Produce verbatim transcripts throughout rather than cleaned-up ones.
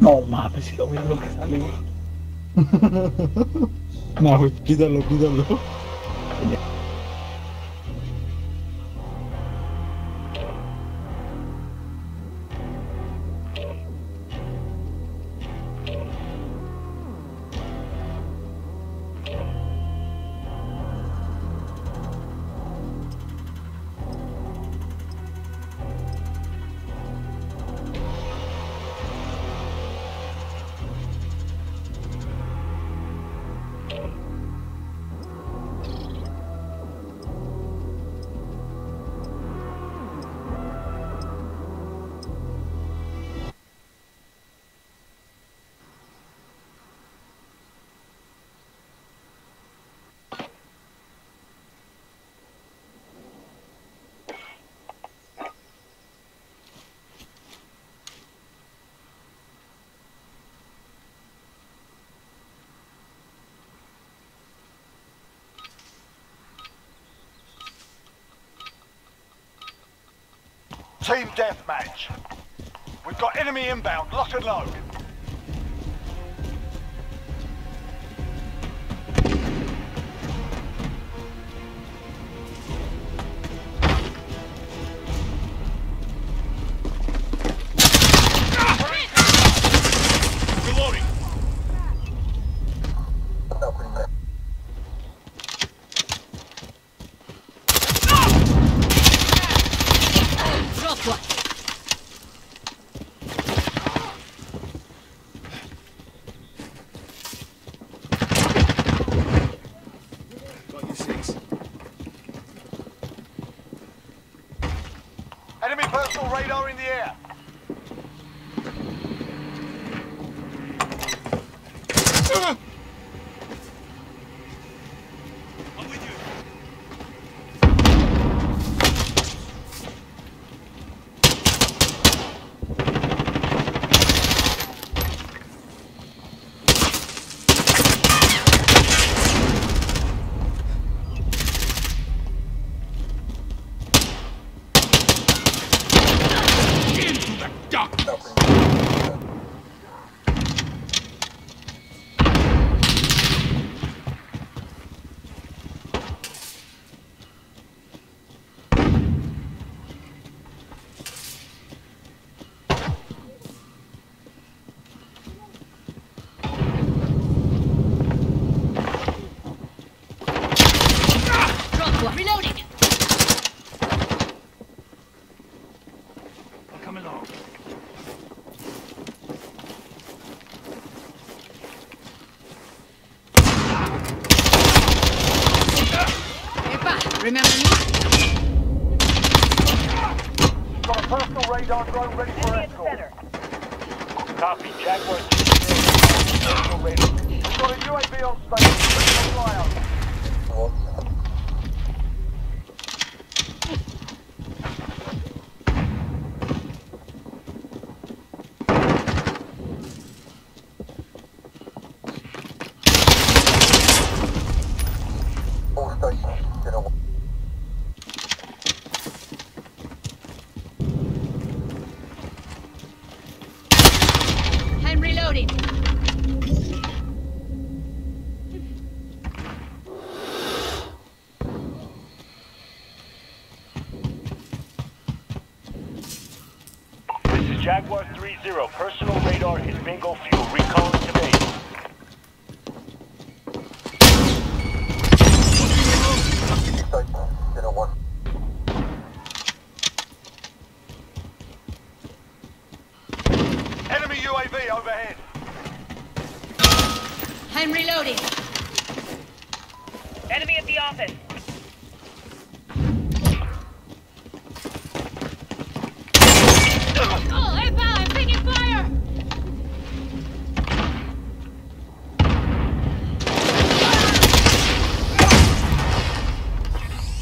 No mames, si lo voy a ver lo que sale, güey. No, güey, pídalo, pídalo. Team Deathmatch. We've got enemy inbound, lock and load. Radar in the air. Uh. I'm with you. Remember me? Got a personal radar drone ready for escort. Copy, Jaguar. Personal radar. We've got a U A V on station. Fly out. Jaguar three zero, personal radar is bingo fuel, recall today. Enemy U A V overhead. I'm reloading. Enemy at the office.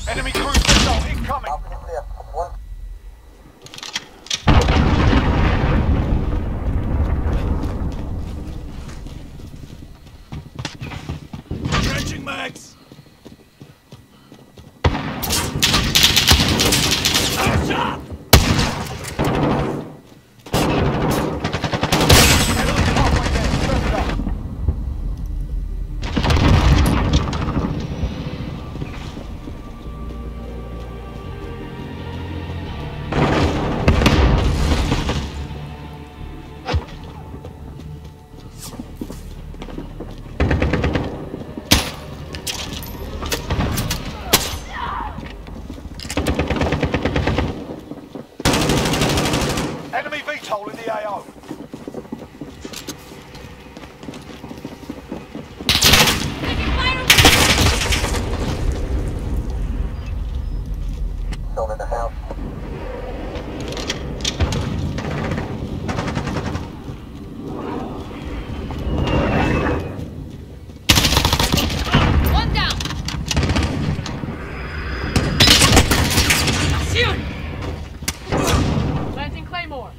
Enemy cruise missile incoming! control in the A O. Someone in the house. One down. Planting Claymore.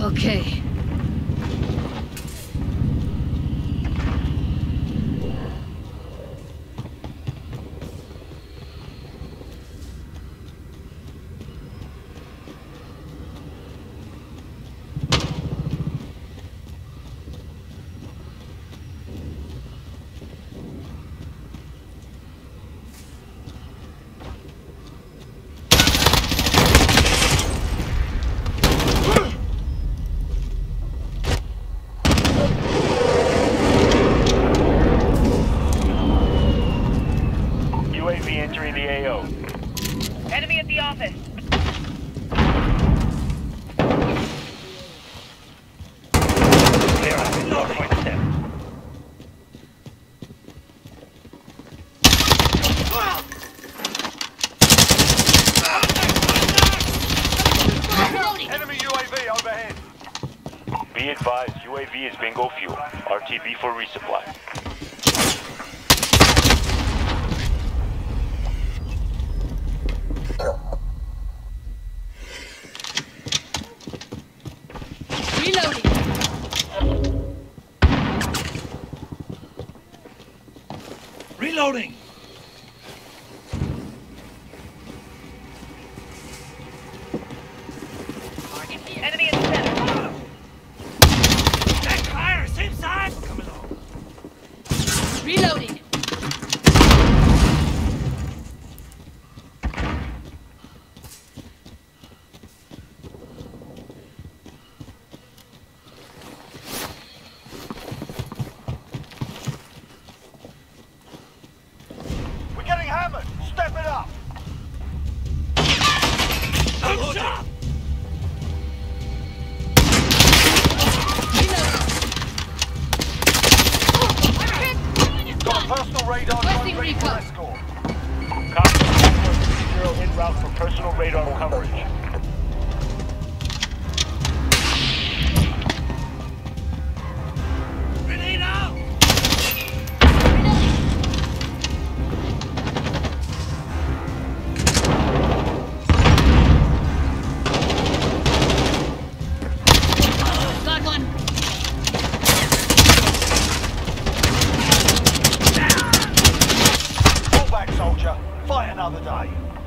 Okay. Entering the A O. Enemy at the office. Clear up in north point seven. Enemy U A V overhead. Be advised, U A V is bingo fuel. R T B for resupply. Reloading! Enemy in the center! That fire, same side! Come along! Reloading! Step it up! Good job! Got personal radar on radar score. Copy. Zero in route for personal radar coverage. Another day.